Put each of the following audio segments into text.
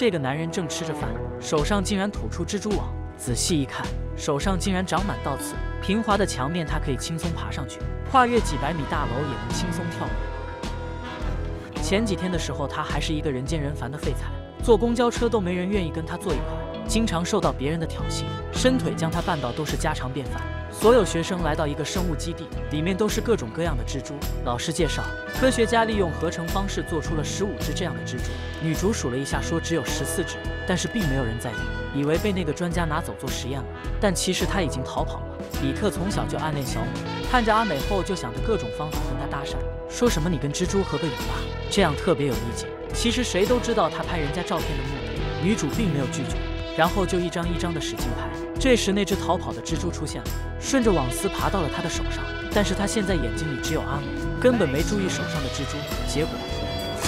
这个男人正吃着饭，手上竟然吐出蜘蛛网。仔细一看，手上竟然长满倒刺，平滑的墙面他可以轻松爬上去，跨越几百米大楼也能轻松跳舞。前几天的时候，他还是一个人见人烦的废材，坐公交车都没人愿意跟他坐一块，经常受到别人的挑衅，伸腿将他绊倒都是家常便饭。 所有学生来到一个生物基地，里面都是各种各样的蜘蛛。老师介绍，科学家利用合成方式做出了15只这样的蜘蛛。女主数了一下，说只有14只，但是并没有人在意，以为被那个专家拿走做实验了。但其实他已经逃跑了。比特从小就暗恋小美，看着阿美后就想着各种方法跟她搭讪，说什么你跟蜘蛛合个影吧，这样特别有意境。其实谁都知道他拍人家照片的目的，女主并没有拒绝。 然后就一张一张的使劲拍。这时，那只逃跑的蜘蛛出现了，顺着网丝爬到了他的手上。但是他现在眼睛里只有阿美，根本没注意手上的蜘蛛。结果，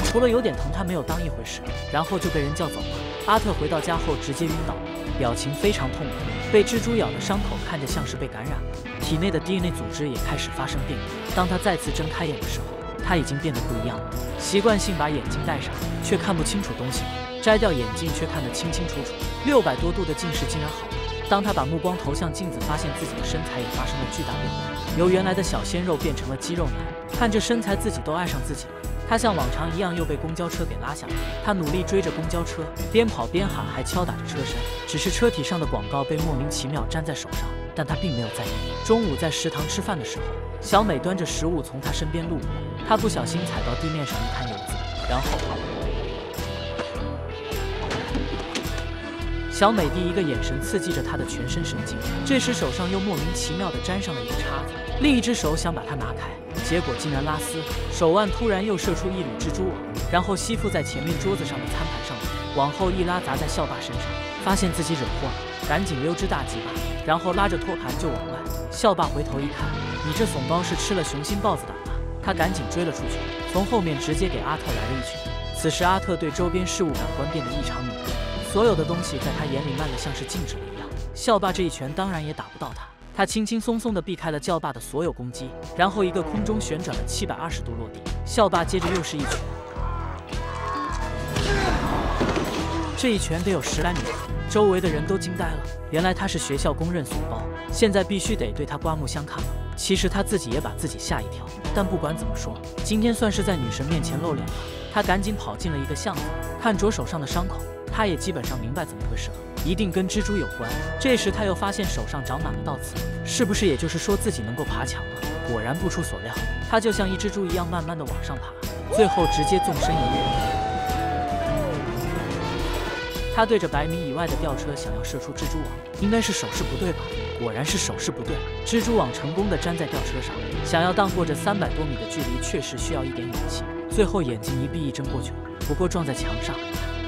除了有点疼，他没有当一回事，然后就被人叫走了。阿特回到家后直接晕倒了，表情非常痛苦，被蜘蛛咬的伤口看着像是被感染了，体内的 DNA 组织也开始发生变异。当他再次睁开眼的时候，他已经变得不一样了。习惯性把眼睛戴上，却看不清楚东西。 摘掉眼镜却看得清清楚楚，600多度的近视竟然好了。当他把目光投向镜子，发现自己的身材也发生了巨大变化，由原来的小鲜肉变成了肌肉男。看着身材，自己都爱上自己了。他像往常一样又被公交车给拉下来，他努力追着公交车，边跑边喊，还敲打着车身。只是车体上的广告被莫名其妙粘在手上，但他并没有在意。中午在食堂吃饭的时候，小美端着食物从他身边路过，他不小心踩到地面上一滩油渍，然后。 小美第一个眼神刺激着她的全身神经，这时手上又莫名其妙地沾上了一个叉子，另一只手想把它拿开，结果竟然拉丝，手腕突然又射出一缕蜘蛛网，然后吸附在前面桌子上的餐盘上面，往后一拉砸在校霸身上，发现自己惹祸了，赶紧溜之大吉吧，然后拉着托盘就往外。校霸回头一看，你这怂包是吃了雄心豹子胆吧？他赶紧追了出去，从后面直接给阿特来了一拳。此时阿特对周边事物感官变得异常敏锐。 所有的东西在他眼里慢得像是静止了一样。校霸这一拳当然也打不到他，他轻轻松松地避开了校霸的所有攻击，然后一个空中旋转了720度落地。校霸接着又是一拳，这一拳得有10来米，周围的人都惊呆了。原来他是学校公认怂包，现在必须得对他刮目相看了。其实他自己也把自己吓一跳，但不管怎么说，今天算是在女神面前露脸了。他赶紧跑进了一个巷子，看着手上的伤口。 他也基本上明白怎么回事了，一定跟蜘蛛有关。这时他又发现手上长满了倒刺，是不是也就是说自己能够爬墙了？果然不出所料，他就像一只猪一样慢慢的往上爬，最后直接纵身一跃。他对着100米以外的吊车想要射出蜘蛛网，应该是手势不对吧？果然是手势不对，蜘蛛网成功的粘在吊车上。想要荡过这300多米的距离，确实需要一点勇气。最后眼睛一闭一睁过去了，不过撞在墙上。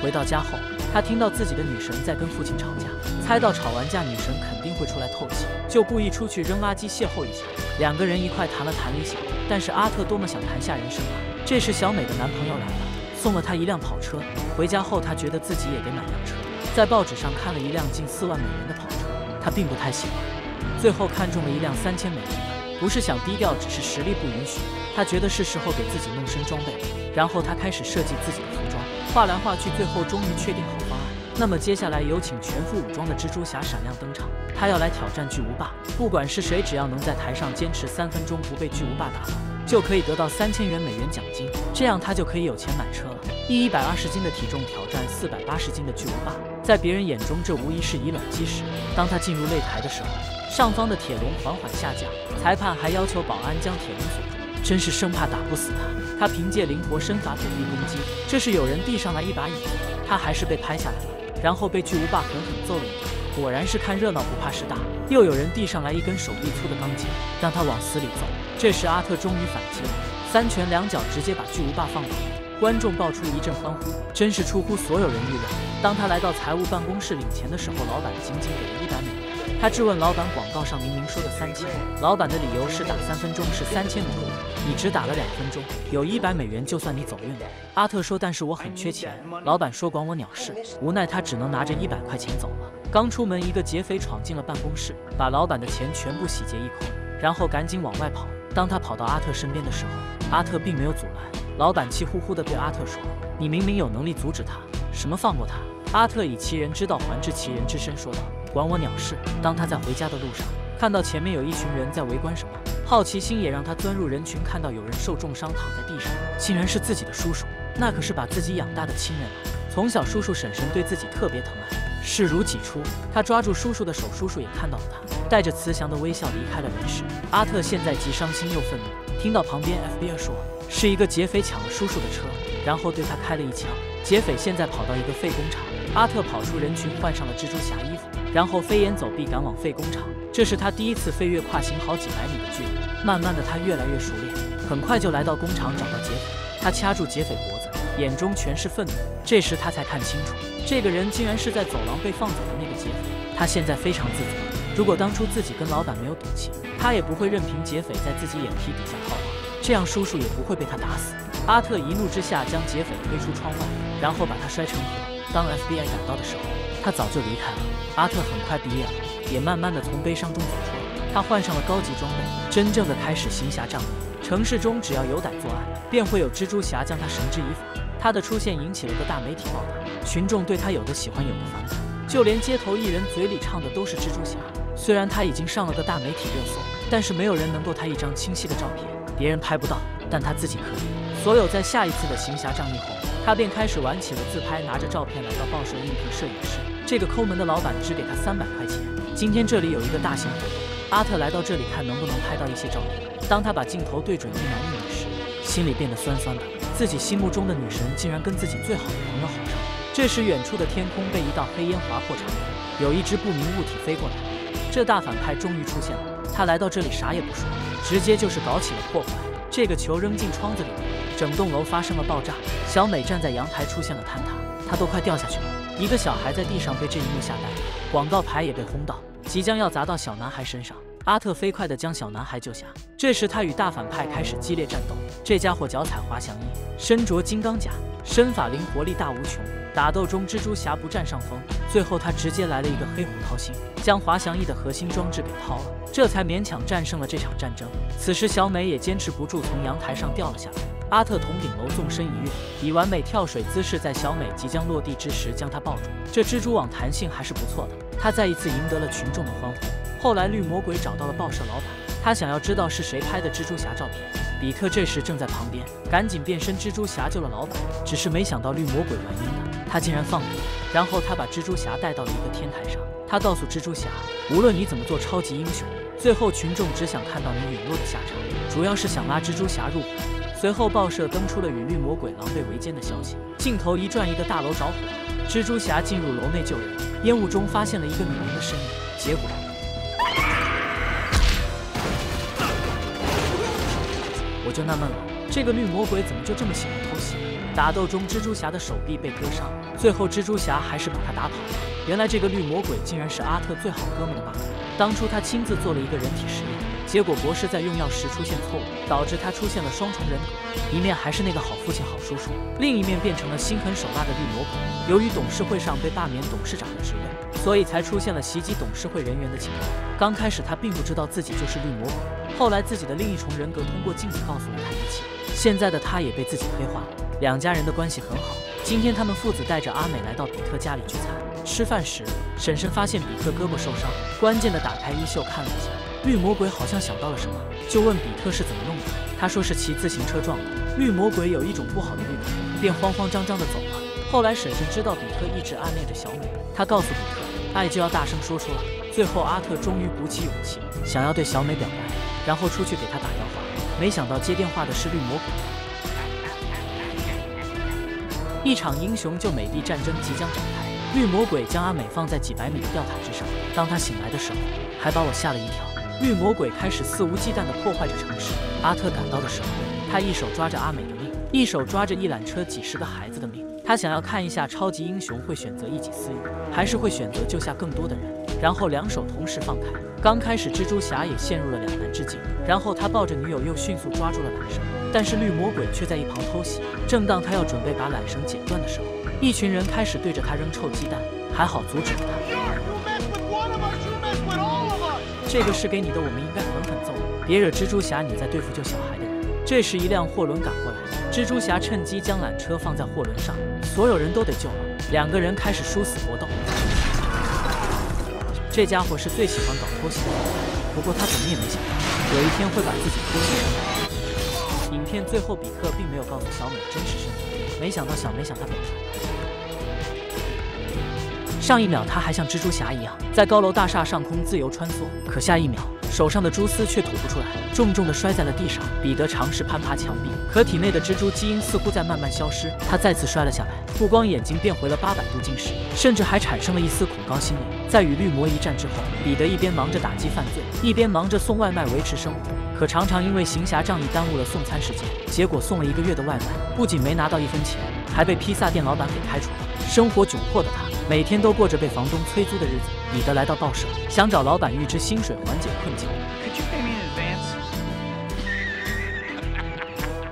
回到家后，他听到自己的女神在跟父亲吵架，猜到吵完架女神肯定会出来透气，就故意出去扔垃圾邂逅一下。两个人一块谈了谈理想，但是阿特多么想谈下人生啊！这时小美的男朋友来了，送了她一辆跑车。回家后，她觉得自己也得买辆车，在报纸上看了一辆近4万美元的跑车，她并不太喜欢，最后看中了一辆3000美元的。不是想低调，只是实力不允许。她觉得是时候给自己弄身装备了，然后她开始设计自己的服装。 话来话去，最后终于确定好方案。那么接下来有请全副武装的蜘蛛侠闪亮登场，他要来挑战巨无霸。不管是谁，只要能在台上坚持3分钟不被巨无霸打倒，就可以得到3000美元奖金。这样他就可以有钱买车了。以120斤的体重挑战480斤的巨无霸，在别人眼中这无疑是以卵击石。当他进入擂台的时候，上方的铁笼缓缓下降，裁判还要求保安将铁笼锁住。 真是生怕打不死他，他凭借灵活身法躲避攻击。这时有人递上来一把椅子，他还是被拍下来了，然后被巨无霸狠狠揍了一顿。果然是看热闹不怕事大。又有人递上来一根手臂粗的钢筋，让他往死里揍。这时阿特终于反击了，3拳2脚直接把巨无霸放倒。观众爆出一阵欢呼，真是出乎所有人意料。当他来到财务办公室领钱的时候，老板仅仅给了100美元。 他质问老板，广告上明明说的3000，老板的理由是打3分钟是3000美元，你只打了2分钟，有100美元就算你走运了。阿特说，但是我很缺钱。老板说管我鸟事，无奈他只能拿着100块钱走了。刚出门，一个劫匪闯进了办公室，把老板的钱全部洗劫一空，然后赶紧往外跑。当他跑到阿特身边的时候，阿特并没有阻拦。老板气呼呼地对阿特说：“你明明有能力阻止他，什么放过他？”阿特以其人之道还治其人之身说道：“管我鸟事！”当他在回家的路上，看到前面有一群人在围观什么，好奇心也让他钻入人群，看到有人受重伤躺在地上，竟然是自己的叔叔，那可是把自己养大的亲人啊！ 从小，叔叔婶婶对自己特别疼爱，视如己出。他抓住叔叔的手，叔叔也看到了他，带着慈祥的微笑离开了人世。阿特现在既伤心又愤怒，听到旁边 FBI 说是一个劫匪抢了叔叔的车，然后对他开了一枪。劫匪现在跑到一个废工厂，阿特跑出人群，换上了蜘蛛侠衣服，然后飞檐走壁赶往废工厂。这是他第一次飞跃跨行好几百米的距离。慢慢的，他越来越熟练，很快就来到工厂，找到劫匪。他掐住劫匪脖子， 眼中全是愤怒，这时他才看清楚，这个人竟然是在走廊被放走的那个劫匪。他现在非常自责，如果当初自己跟老板没有赌气，他也不会任凭劫匪在自己眼皮底下套牢，这样叔叔也不会被他打死。阿特一怒之下将劫匪推出窗外，然后把他摔成河。当 FBI 赶到的时候，他早就离开了。阿特很快毕业了，也慢慢的从悲伤中走出来。他换上了高级装备，真正的开始行侠仗义。城市中只要有歹作案，便会有蜘蛛侠将他绳之以法。 他的出现引起了个大媒体报道，群众对他有的喜欢，有的反感，就连街头艺人嘴里唱的都是蜘蛛侠。虽然他已经上了个大媒体热搜，但是没有人能够拍一张清晰的照片，别人拍不到，但他自己可以。所有在下一次的行侠仗义后，他便开始玩起了自拍，拿着照片来到报社应聘摄影师。这个抠门的老板只给他300块钱。今天这里有一个大型活动，阿特来到这里看能不能拍到一些照片。当他把镜头对准一男一女时，心里变得酸酸的。 自己心目中的女神竟然跟自己最好的朋友好上。这时，远处的天空被一道黑烟划破长空，有一只不明物体飞过来。这大反派终于出现了，他来到这里啥也不说，直接就是搞起了破坏。这个球扔进窗子里，整栋楼发生了爆炸。小美站在阳台出现了坍塌，她都快掉下去了。一个小孩在地上被这一幕吓呆了，广告牌也被轰到，即将要砸到小男孩身上。 阿特飞快地将小男孩救下。这时，他与大反派开始激烈战斗。这家伙脚踩滑翔翼，身着金刚甲，身法灵活，力大无穷。打斗中，蜘蛛侠不占上风。最后，他直接来了一个黑虎掏心，将滑翔翼的核心装置给掏了，这才勉强战胜了这场战争。此时，小美也坚持不住，从阳台上掉了下来。阿特从顶楼纵身一跃，以完美跳水姿势，在小美即将落地之时将她抱住。这蜘蛛网弹性还是不错的，他再一次赢得了群众的欢呼。 后来，绿魔鬼找到了报社老板，他想要知道是谁拍的蜘蛛侠照片。比特这时正在旁边，赶紧变身蜘蛛侠救了老板。只是没想到绿魔鬼玩阴的，他竟然放火。然后他把蜘蛛侠带到了一个天台上，他告诉蜘蛛侠，无论你怎么做超级英雄，最后群众只想看到你陨落的下场，主要是想拉蜘蛛侠入伙。 随后，报社登出了与绿魔鬼狼狈为奸的消息。镜头一转，一个大楼着火，蜘蛛侠进入楼内救人，烟雾中发现了一个女人的身影，结果我就纳闷了，这个绿魔鬼怎么就这么喜欢偷袭？打斗中，蜘蛛侠的手臂被割伤，最后蜘蛛侠还是把他打跑了。原来这个绿魔鬼竟然是阿特最好哥们的爸爸，当初他亲自做了一个人体实验。 结果博士在用药时出现错误，导致他出现了双重人格，一面还是那个好父亲、好叔叔，另一面变成了心狠手辣的绿魔鬼。由于董事会上被罢免董事长的职位，所以才出现了袭击董事会人员的情况。刚开始他并不知道自己就是绿魔鬼，后来自己的另一重人格通过镜子告诉了他一切。现在的他也被自己黑化了。两家人的关系很好。今天他们父子带着阿美来到比特家里聚餐。吃饭时，婶婶发现比特胳膊受伤，关键的打开衣袖看了一下。 绿魔鬼好像想到了什么，就问比特是怎么弄的。他说是骑自行车撞的。绿魔鬼有一种不好的预感，便慌慌张张的走了。后来婶婶知道比特一直暗恋着小美，她告诉比特，爱就要大声说出来。最后阿特终于鼓起勇气，想要对小美表白，然后出去给她打电话。没想到接电话的是绿魔鬼。一场英雄救美帝战争即将展开，绿魔鬼将阿美放在几百米的吊塔之上。当他醒来的时候，还把我吓了一跳。 绿魔鬼开始肆无忌惮地破坏着城市。阿特赶到的时候，他一手抓着阿美的命，一手抓着一缆车几十个孩子的命。他想要看一下超级英雄会选择一己私欲，还是会选择救下更多的人。然后两手同时放开。刚开始蜘蛛侠也陷入了两难之境，然后他抱着女友又迅速抓住了缆绳，但是绿魔鬼却在一旁偷袭。正当他要准备把缆绳剪断的时候，一群人开始对着他扔臭鸡蛋，还好阻止了他。 这个是给你的，我们应该狠狠揍你！别惹蜘蛛侠，你在对付救小孩的人。这时，一辆货轮赶过来，蜘蛛侠趁机将缆车放在货轮上，所有人都得救了。两个人开始殊死搏斗。这家伙是最喜欢搞拖鞋的，不过他怎么也没想到有一天会把自己拖鞋上来。影片最后，比克并没有告诉小美真实身份，没想到小美想他表白。上一秒他还像蜘蛛侠一样在高楼大厦上空自由穿梭，可下一秒， 手上的蛛丝却吐不出来，重重的摔在了地上。彼得尝试攀爬墙壁，可体内的蜘蛛基因似乎在慢慢消失。他再次摔了下来，不光眼睛变回了800度近视，甚至还产生了一丝恐高心理。在与绿魔一战之后，彼得一边忙着打击犯罪，一边忙着送外卖维持生活。可常常因为行侠仗义耽误了送餐时间，结果送了1个月的外卖，不仅没拿到1分钱，还被披萨店老板给开除了。生活窘迫的他， 每天都过着被房东催租的日子。彼得来到报社，想找老板预支薪水，缓解困境。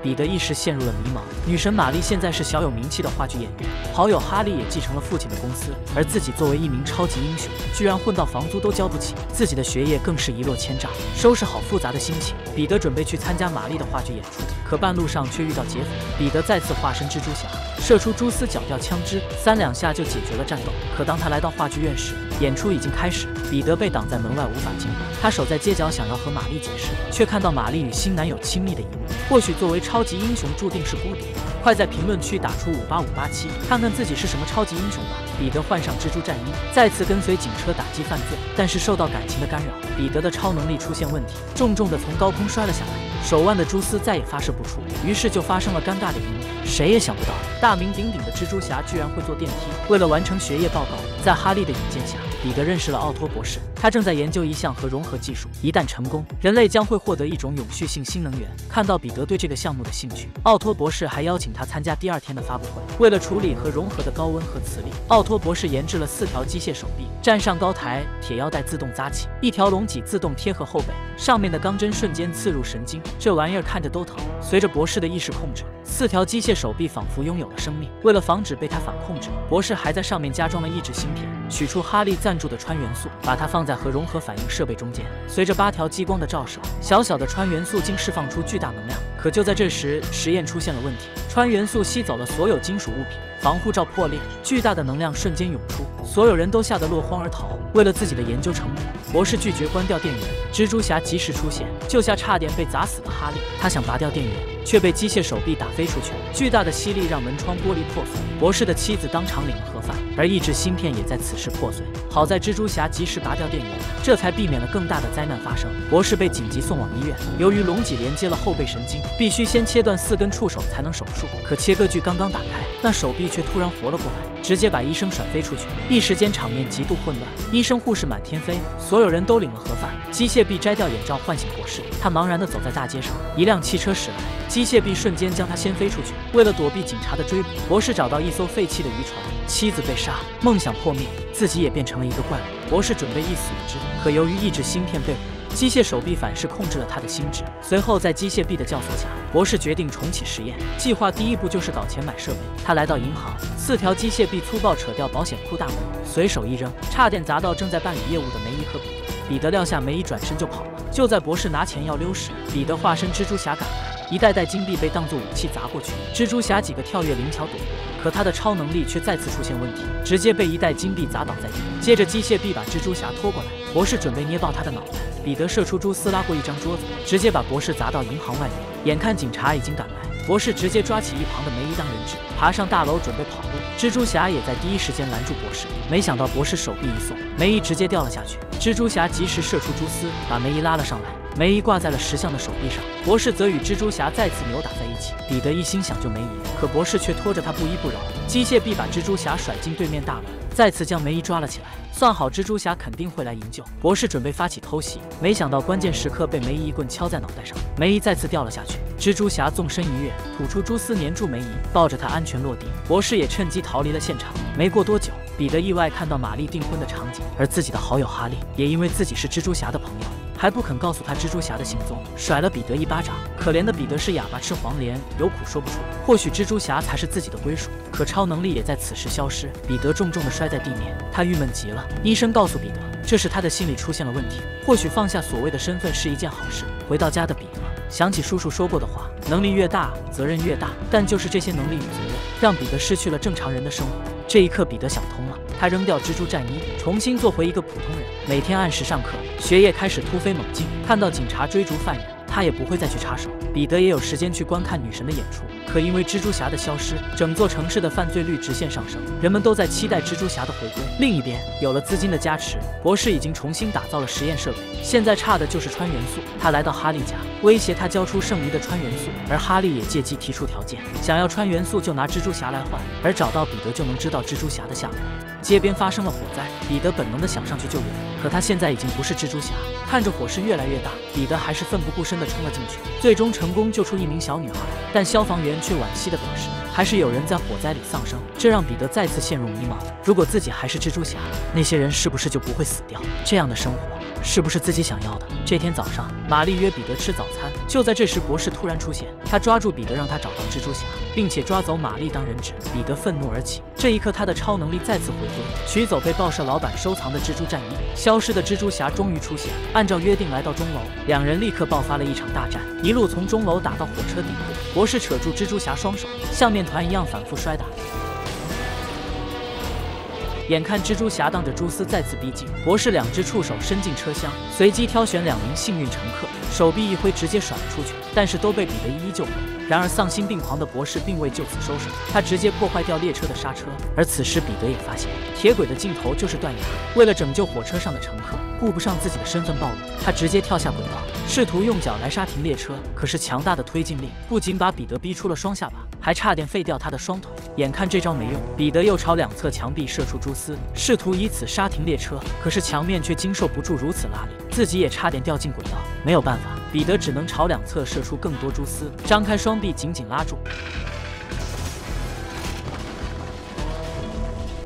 彼得一时陷入了迷茫。女神玛丽现在是小有名气的话剧演员，好友哈利也继承了父亲的公司，而自己作为一名超级英雄，居然混到房租都交不起，自己的学业更是一落千丈。收拾好复杂的心情，彼得准备去参加玛丽的话剧演出，可半路上却遇到劫匪。彼得再次化身蜘蛛侠， 射出蛛丝，绞掉枪支，3两下就解决了战斗。可当他来到话剧院时，演出已经开始，彼得被挡在门外，无法进入。他守在街角，想要和玛丽解释，却看到玛丽与新男友亲密的一幕。或许作为超级英雄，注定是孤独。快在评论区打出58587，看看自己是什么超级英雄吧。彼得换上蜘蛛战衣，再次跟随警车打击犯罪，但是受到感情的干扰，彼得的超能力出现问题，重重的从高空摔了下来。 手腕的蛛丝再也发射不出，于是就发生了尴尬的一幕。谁也想不到，大名鼎鼎的蜘蛛侠居然会坐电梯。为了完成学业报告，在哈利的引荐下，彼得认识了奥托博士。他正在研究一项核融合技术，一旦成功，人类将会获得一种永续性新能源。看到彼得对这个项目的兴趣，奥托博士还邀请他参加第2天的发布会。为了处理核融合的高温和磁力，奥托博士研制了4条机械手臂，站上高台，铁腰带自动扎起，一条龙脊自动贴合后背，上面的钢针瞬间刺入神经。 这玩意儿看着都疼。随着博士的意识控制，4条机械手臂仿佛拥有了生命。为了防止被他反控制，博士还在上面加装了1只芯片，取出哈利赞助的氚元素，把它放在核融合反应设备中间。随着8条激光的照射，小小的氚元素晶释放出巨大能量。可就在这时，实验出现了问题，氚元素吸走了所有金属物品，防护罩破裂，巨大的能量瞬间涌出，所有人都吓得落荒而逃。为了自己的研究成果，博士拒绝关掉电源。蜘蛛侠及时出现，救下差点被砸死的哈利。他想拔掉电源， 却被机械手臂打飞出去，巨大的吸力让门窗玻璃破碎。博士的妻子当场领了盒饭，而1只芯片也在此时破碎。好在蜘蛛侠及时拔掉电源，这才避免了更大的灾难发生。博士被紧急送往医院，由于龙脊连接了后背神经，必须先切断4根触手才能手术。可切割具刚刚打开，那手臂却突然活了过来，直接把医生甩飞出去。一时间场面极度混乱，医生护士满天飞，所有人都领了盒饭。机械臂摘掉眼罩，唤醒博士，他茫然地走在大街上，一辆汽车驶来， 机械臂瞬间将他掀飞出去。为了躲避警察的追捕，博士找到一艘废弃的渔船，妻子被杀，梦想破灭，自己也变成了一个怪物。博士准备一死一之，可由于1只芯片被毁， 机械手臂反噬控制了他的心智，随后在机械臂的教唆下，博士决定重启实验。计划第一步就是搞钱买设备。他来到银行，4条机械臂粗暴扯掉保险库大门，随手一扔，差点砸到正在办理业务的梅姨和彼得。彼得撂下梅姨，转身就跑了。就在博士拿钱要溜时，彼得化身蜘蛛侠赶来，1袋袋金币被当作武器砸过去，蜘蛛侠几个跳跃灵巧躲过，可他的超能力却再次出现问题，直接被1袋金币砸倒在地。接着机械臂把蜘蛛侠拖过来，博士准备捏爆他的脑袋。 彼得射出蛛丝，拉过1张桌子，直接把博士砸到银行外面。眼看警察已经赶来，博士直接抓起一旁的梅姨当人质，爬上大楼准备跑路。蜘蛛侠也在第一时间拦住博士，没想到博士手臂一松，梅姨直接掉了下去。蜘蛛侠及时射出蛛丝，把梅姨拉了上来。 梅姨挂在了石像的手臂上，博士则与蜘蛛侠再次扭打在一起。彼得一心想救梅姨，可博士却拖着他不依不饶。机械臂把蜘蛛侠甩进对面大门，再次将梅姨抓了起来。算好蜘蛛侠肯定会来营救，博士准备发起偷袭，没想到关键时刻被梅姨一棍敲在脑袋上，梅姨再次掉了下去。蜘蛛侠纵身一跃，吐出蛛丝粘住梅姨，抱着她安全落地。博士也趁机逃离了现场。没过多久，彼得意外看到玛丽订婚的场景，而自己的好友哈利也因为自己是蜘蛛侠的朋友， 还不肯告诉他蜘蛛侠的行踪，甩了彼得1巴掌。可怜的彼得是哑巴吃黄连，有苦说不出。或许蜘蛛侠才是自己的归属。可超能力也在此时消失，彼得重重的摔在地面，他郁闷极了。医生告诉彼得，这是他的心理出现了问题。或许放下所谓的身份是一件好事。回到家的彼得想起叔叔说过的话：能力越大，责任越大。但就是这些能力与责任，让彼得失去了正常人的生活。这一刻，彼得想通了，他扔掉蜘蛛战衣，重新做回一个普通人，每天按时上课，学业开始突飞猛进。看到警察追逐犯人，他也不会再去插手。彼得也有时间去观看女神的演出。可因为蜘蛛侠的消失，整座城市的犯罪率直线上升，人们都在期待蜘蛛侠的回归。另一边，有了资金的加持，博士已经重新打造了实验设备，现在差的就是穿元素。他来到哈利家，威胁他交出剩余的穿元素，而哈利也借机提出条件，想要穿元素就拿蜘蛛侠来换，而找到彼得就能知道蜘蛛侠的下落。街边发生了火灾，彼得本能的想上去救援，可他现在已经不是蜘蛛侠。看着火势越来越大，彼得还是奋不顾身的冲了进去，最终成功救出一名小女孩，但消防员却惋惜的表示，还是有人在火灾里丧生，这让彼得再次陷入迷茫。如果自己还是蜘蛛侠，那些人是不是就不会死掉？这样的生活是不是自己想要的？这天早上，玛丽约彼得吃早餐。就在这时，博士突然出现，他抓住彼得，让他找到蜘蛛侠，并且抓走玛丽当人质。彼得愤怒而起，这一刻他的超能力再次回归，取走被报社老板收藏的蜘蛛战衣。消失的蜘蛛侠终于出现，按照约定来到钟楼，两人立刻爆发了一场大战，一路从钟楼打到火车底部。博士扯住蜘蛛侠双手，像面团一样反复摔打。眼看蜘蛛侠当着蛛丝再次逼近，博士两只触手伸进车厢，随机挑选两名幸运乘客，手臂一挥直接甩了出去，但是都被彼得一一救回。然而丧心病狂的博士并未就此收手，他直接破坏掉列车的刹车。而此时彼得也发现，铁轨的尽头就是断崖。为了拯救火车上的乘客，顾不上自己的身份暴露，他直接跳下轨道，试图用脚来刹停列车。可是强大的推进力不仅把彼得逼出了双下巴，还差点废掉他的双腿。眼看这招没用，彼得又朝两侧墙壁射出蛛丝，试图以此刹停列车。可是墙面却经受不住如此拉力，自己也差点掉进轨道。没有办法，彼得只能朝两侧射出更多蛛丝，张开双臂紧紧拉住。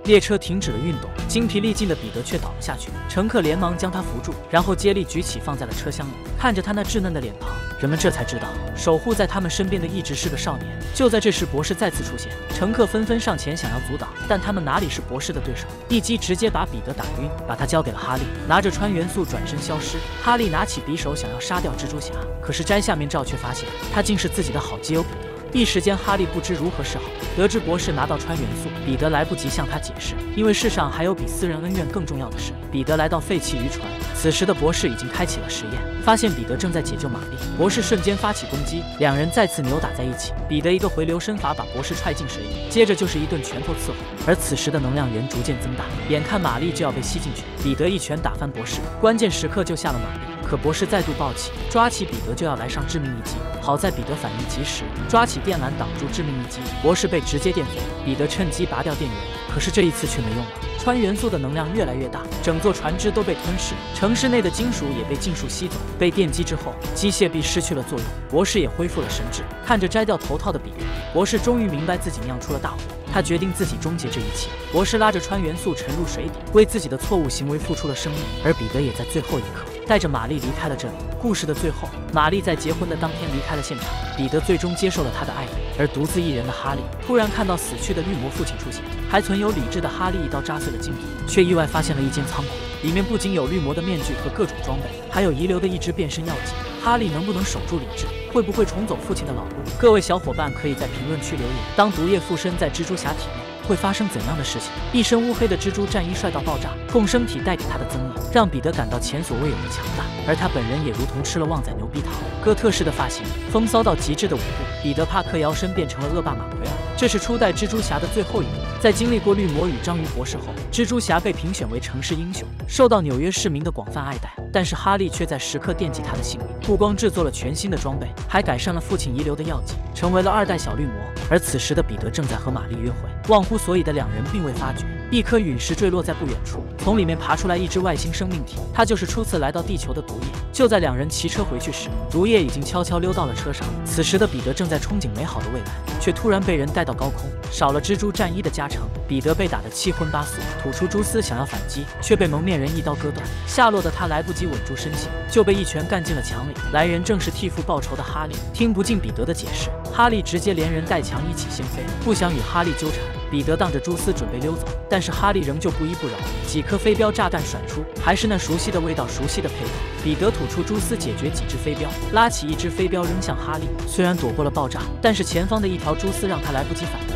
列车停止了运动，精疲力尽的彼得却倒了下去，乘客连忙将他扶住，然后接力举起放在了车厢里。看着他那稚嫩的脸庞，人们这才知道守护在他们身边的一直是个少年。就在这时，博士再次出现，乘客纷纷上前想要阻挡，但他们哪里是博士的对手，一击直接把彼得打晕，把他交给了哈利。拿着穿元素转身消失，哈利拿起匕首想要杀掉蜘蛛侠，可是摘下面罩却发现他竟是自己的好基友彼得。一时间，哈利不知如何是好。得知博士拿到穿元素，彼得来不及向他解释，因为世上还有比私人恩怨更重要的事。彼得来到废弃渔船，此时的博士已经开启了实验，发现彼得正在解救玛丽。博士瞬间发起攻击，两人再次扭打在一起。彼得一个回流身法把博士踹进水里，接着就是一顿拳头伺候。而此时的能量源逐渐增大，眼看玛丽就要被吸进去，彼得一拳打翻博士，关键时刻救下了玛丽。可博士再度暴起，抓起彼得就要来上致命一击。好在彼得反应及时，抓起电缆挡住致命一击，博士被直接电飞。彼得趁机拔掉电源，可是这一次却没用了。穿元素的能量越来越大，整座船只都被吞噬，城市内的金属也被尽数吸走。被电击之后，机械臂失去了作用，博士也恢复了神智。看着摘掉头套的彼得，博士终于明白自己酿出了大祸。他决定自己终结这一切。博士拉着穿元素沉入水底，为自己的错误行为付出了生命，而彼得也在最后一刻带着玛丽离开了这里。故事的最后，玛丽在结婚的当天离开了现场，彼得最终接受了她的爱人。而独自一人的哈利突然看到死去的绿魔父亲出现，还存有理智的哈利一刀扎碎了镜子，却意外发现了一间仓库，里面不仅有绿魔的面具和各种装备，还有遗留的一支变身药剂。哈利能不能守住理智？会不会重走父亲的老路？各位小伙伴可以在评论区留言，当毒液附身在蜘蛛侠体内，会发生怎样的事情？一身乌黑的蜘蛛战衣帅到爆炸，共生体带给他的增益让彼得感到前所未有的强大，而他本人也如同吃了旺仔牛逼糖。哥特式的发型，风骚到极致的舞步，彼得帕克摇身变成了恶霸马奎尔。这是初代蜘蛛侠的最后一幕。在经历过绿魔与章鱼博士后，蜘蛛侠被评选为城市英雄，受到纽约市民的广泛爱戴。但是哈利却在时刻惦记他的性命，不光制作了全新的装备，还改善了父亲遗留的药剂，成为了2代小绿魔。而此时的彼得正在和玛丽约会，忘乎所以的两人并未发觉，一颗陨石坠落在不远处，从里面爬出来一只外星生命体，它就是初次来到地球的毒液。就在两人骑车回去时，毒液已经悄悄溜到了车上。此时的彼得正在憧憬美好的未来，却突然被人带到高空。少了蜘蛛战衣的加成，彼得被打得七荤八素，吐出蛛丝想要反击，却被蒙面人一刀割断。下落的他来不及稳住身形，就被一拳干进了墙里。来人正是替父报仇的哈利。听不进彼得的解释，哈利直接连人带墙一起掀飞，不想与哈利纠缠。彼得荡着蛛丝准备溜走，但是哈利仍旧不依不饶，几颗飞镖炸弹甩出，还是那熟悉的味道，熟悉的配方。彼得吐出蛛丝解决几只飞镖，拉起一只飞镖扔向哈利，虽然躲过了爆炸，但是前方的一条蛛丝让他来不及反应。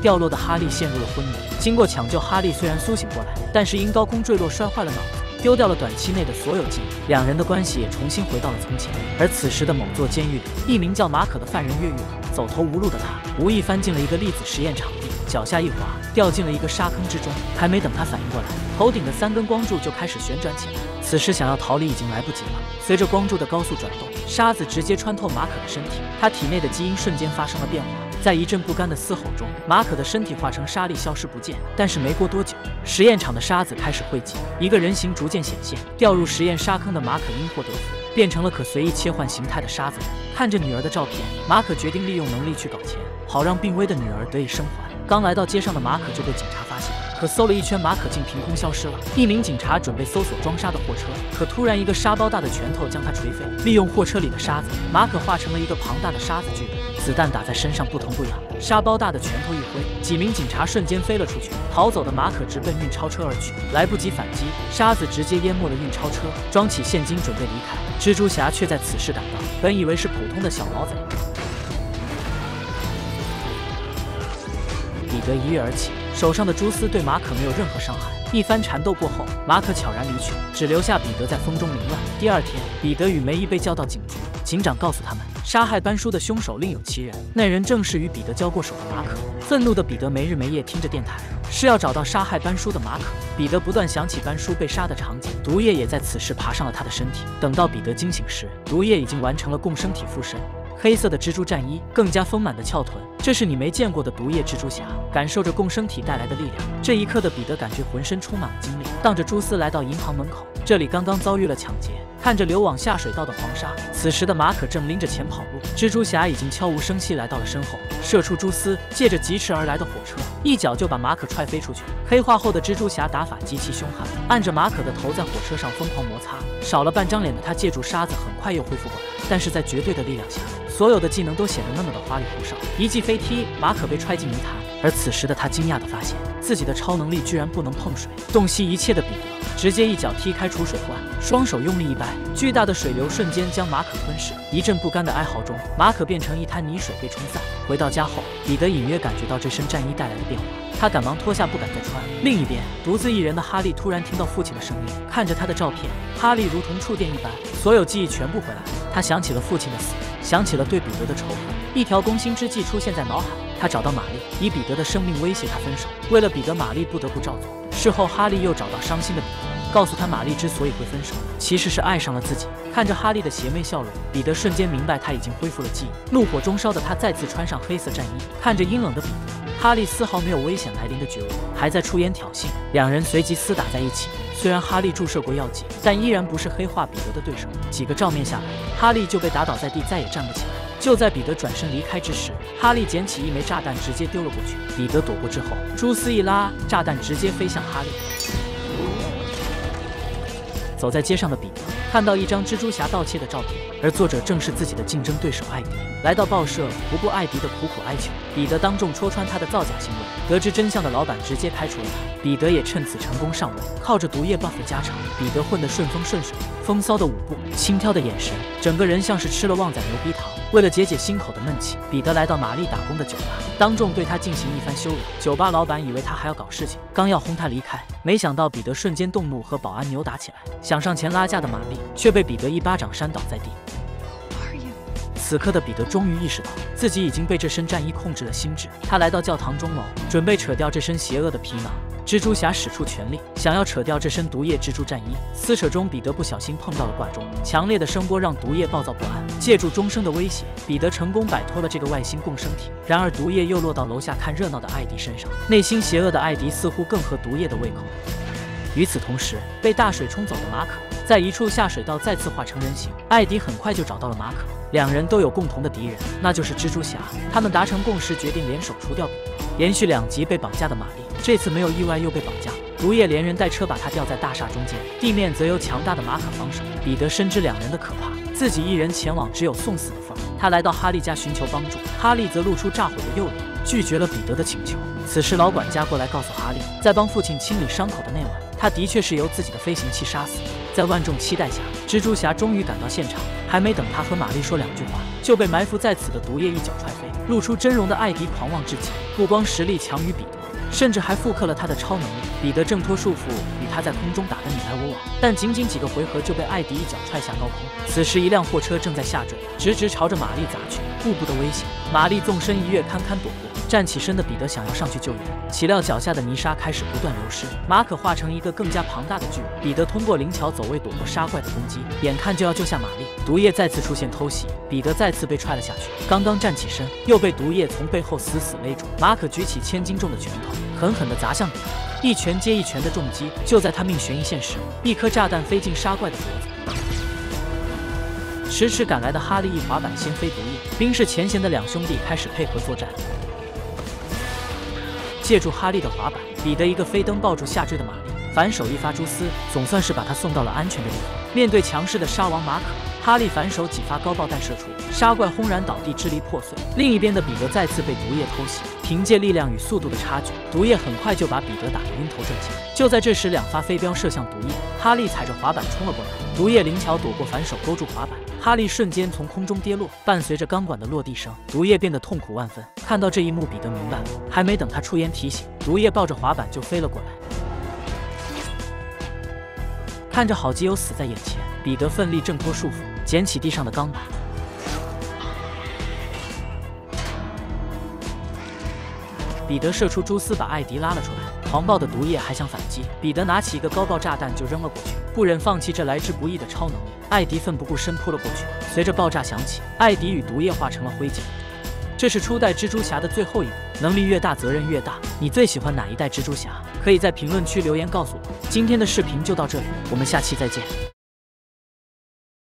掉落的哈利陷入了昏迷。经过抢救，哈利虽然苏醒过来，但是因高空坠落摔坏了脑子，丢掉了短期内的所有记忆。两人的关系也重新回到了从前。而此时的某座监狱，一名叫马可的犯人越狱了，走投无路的他无意翻进了一个粒子实验场地，脚下一滑，掉进了一个沙坑之中。还没等他反应过来，头顶的3根光柱就开始旋转起来。此时想要逃离已经来不及了。随着光柱的高速转动，沙子直接穿透马可的身体，他体内的基因瞬间发生了变化。 在一阵不甘的嘶吼中，马可的身体化成沙粒消失不见。但是没过多久，实验场的沙子开始汇集，一个人形逐渐显现。掉入实验沙坑的马可因祸得福，变成了可随意切换形态的沙子人。看着女儿的照片，马可决定利用能力去搞钱，好让病危的女儿得以生还。刚来到街上的马可就被警察发现，可搜了一圈，马可竟凭空消失了。一名警察准备搜索装沙的货车，可突然一个沙包大的拳头将他锤飞，利用货车里的沙子，马可化成了一个庞大的沙子巨人。 子弹打在身上不疼不痒，沙包大的拳头一挥，几名警察瞬间飞了出去。逃走的马可直奔运钞车而去，来不及反击，沙子直接淹没了运钞车，装起现金准备离开。蜘蛛侠却在此时赶到，本以为是普通的小毛贼，彼得一跃而起，手上的蛛丝对马可没有任何伤害。 一番缠斗过后，马可悄然离去，只留下彼得在风中凌乱。第二天，彼得与梅姨被叫到警局，警长告诉他们，杀害班叔的凶手另有其人，那人正是与彼得交过手的马可。愤怒的彼得没日没夜听着电台，是要找到杀害班叔的马可。彼得不断想起班叔被杀的场景，毒液也在此时爬上了他的身体。等到彼得惊醒时，毒液已经完成了共生体附身。 黑色的蜘蛛战衣，更加丰满的翘臀，这是你没见过的毒液蜘蛛侠。感受着共生体带来的力量，这一刻的彼得感觉浑身充满了精力。荡着蛛丝来到银行门口，这里刚刚遭遇了抢劫。看着流往下水道的黄沙，此时的马可正拎着钱跑路，蜘蛛侠已经悄无声息来到了身后，射出蛛丝，借着疾驰而来的火车，一脚就把马可踹飞出去。黑化后的蜘蛛侠打法极其凶悍，按着马可的头在火车上疯狂摩擦，少了半张脸的他借助沙子很快又恢复过来，但是在绝对的力量下。 所有的技能都显得那么的花里胡哨，一记飞踢，马可被踹进泥潭。而此时的他惊讶地发现，自己的超能力居然不能碰水。洞悉一切的彼得直接一脚踢开储水罐，双手用力一掰，巨大的水流瞬间将马可吞噬。一阵不甘的哀嚎中，马可变成一滩泥水被冲散。回到家后，彼得隐约感觉到这身战衣带来的变化，他赶忙脱下不敢再穿。另一边，独自一人的哈利突然听到父亲的声音，看着他的照片，哈利如同触电一般，所有记忆全部回来。他想起了父亲的死。 想起了对彼得的仇恨，一条攻心之计出现在脑海。他找到玛丽，以彼得的生命威胁他分手。为了彼得，玛丽不得不照做。事后，哈利又找到伤心的彼得，告诉他玛丽之所以会分手，其实是爱上了自己。看着哈利的邪魅笑容，彼得瞬间明白他已经恢复了记忆。怒火中烧的他再次穿上黑色战衣，看着阴冷的彼得，哈利丝毫没有危险来临的觉悟，还在出言挑衅。两人随即厮打在一起。 虽然哈利注射过药剂，但依然不是黑化彼得的对手。几个照面下来，哈利就被打倒在地，再也站不起来。就在彼得转身离开之时，哈利捡起一枚炸弹，直接丢了过去。彼得躲过之后，蛛丝一拉，炸弹直接飞向哈利。走在街上的彼得看到一张蜘蛛侠盗窃的照片，而作者正是自己的竞争对手艾迪。来到报社，不顾艾迪的苦苦哀求，彼得当众戳穿他的造假行为。得知真相的老板直接开除了他，彼得也趁此成功上位。靠着毒液 buff 加成，彼得混得顺风顺水，风骚的舞步，轻佻的眼神，整个人像是吃了旺仔牛逼糖。为了解解心口的闷气，彼得来到玛丽打工的酒吧，当众对他进行一番羞辱。酒吧老板以为他还要搞事情，刚要轰他离开，没想到彼得瞬间动怒，和保安扭打起来，想上前拉架的玛丽。 却被彼得一巴掌扇倒在地。此刻的彼得终于意识到，自己已经被这身战衣控制了心智。他来到教堂钟楼，准备扯掉这身邪恶的皮囊。蜘蛛侠使出全力，想要扯掉这身毒液蜘蛛战衣。撕扯中，彼得不小心碰到了挂钟，强烈的声波让毒液暴躁不安。借助钟声的威胁，彼得成功摆脱了这个外星共生体。然而，毒液又落到楼下看热闹的艾迪身上。内心邪恶的艾迪似乎更合毒液的胃口。 与此同时，被大水冲走的马可在一处下水道再次化成人形。艾迪很快就找到了马可，两人都有共同的敌人，那就是蜘蛛侠。他们达成共识，决定联手除掉彼得。连续2集被绑架的玛丽，这次没有意外又被绑架了。毒液连人带车把他吊在大厦中间，地面则由强大的马可防守。彼得深知两人的可怕，自己一人前往只有送死的份儿。他来到哈利家寻求帮助，哈利则露出炸火的右脸，拒绝了彼得的请求。此时老管家过来告诉哈利，在帮父亲清理伤口的那晚。 他的确是由自己的飞行器杀死。在万众期待下，蜘蛛侠终于赶到现场。还没等他和玛丽说两句话，就被埋伏在此的毒液一脚踹飞，露出真容的艾迪狂妄至极，不光实力强于彼得，甚至还复刻了他的超能力。彼得挣脱束缚，与他在空中打得你来我往，但仅仅几个回合就被艾迪一脚踹下高空。此时，一辆货车正在下坠，直朝着玛丽砸去，步步的危险。玛丽纵身一跃，堪堪躲过。 站起身的彼得想要上去救援，岂料脚下的泥沙开始不断流失，马可化成一个更加庞大的巨人。彼得通过灵巧走位躲过杀怪的攻击，眼看就要救下玛丽，毒液再次出现偷袭，彼得再次被踹了下去。刚刚站起身，又被毒液从背后死死勒住。马可举起千斤重的拳头，狠狠地砸向彼得，一拳接一拳的重击。就在他命悬一线时，一颗炸弹飞进杀怪的脖子。 迟迟赶来的哈利一滑板掀飞毒液，冰释前嫌的两兄弟开始配合作战。借助哈利的滑板，彼得一个飞蹬抱住下坠的玛丽，反手一发蛛丝，总算是把她送到了安全的地方。面对强势的沙王马可，哈利反手几发高爆弹射出，沙怪轰然倒地，支离破碎。另一边的彼得再次被毒液偷袭，凭借力量与速度的差距，毒液很快就把彼得打得晕头转向。就在这时，两发飞镖射向毒液，哈利踩着滑板冲了过来。 毒液灵巧躲过，反手勾住滑板，哈利瞬间从空中跌落，伴随着钢管的落地声，毒液变得痛苦万分。看到这一幕，彼得明白了，还没等他出言提醒，毒液抱着滑板就飞了过来。看着好基友死在眼前，彼得奋力挣脱束缚，捡起地上的钢板。 彼得射出蛛丝，把艾迪拉了出来。狂暴的毒液还想反击，彼得拿起一个高爆炸弹就扔了过去，不忍放弃这来之不易的超能力。艾迪奋不顾身扑了过去，随着爆炸响起，艾迪与毒液化成了灰烬。这是初代蜘蛛侠的最后一幕，能力越大，责任越大。你最喜欢哪一代蜘蛛侠？可以在评论区留言告诉我。今天的视频就到这里，我们下期再见。